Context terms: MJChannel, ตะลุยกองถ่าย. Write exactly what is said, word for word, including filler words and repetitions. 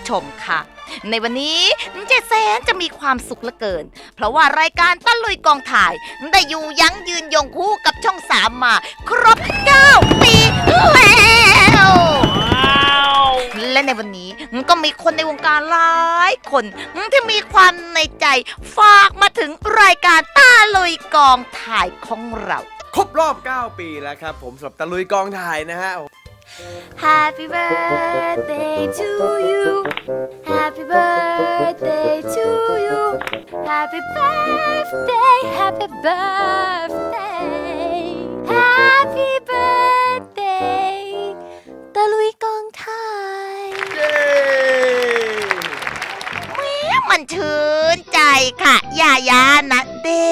ผู้ชมค่ะในวันนี้เจ๊แสนจะมีความสุขเหลือเกินเพราะว่ารายการตะลุยกองถ่ายได้อยู่ยั้งยืนยงคู่กับช่องสามมาครบเก้าปีแล้วและในวันนี้ก็มีคนในวงการหลายคนที่มีความในใจฝากมาถึงรายการตะลุยกองถ่ายของเราครบรอบเก้าปีแล้วครับผมสำหรับตะลุยกองถ่ายนะฮะHappy birthday to you. Happy birthday to you. Happy birthday, happy birthday, happy birthday. ตะลุยกองถ่ายมันชื่นใจค่ะยายานะเด้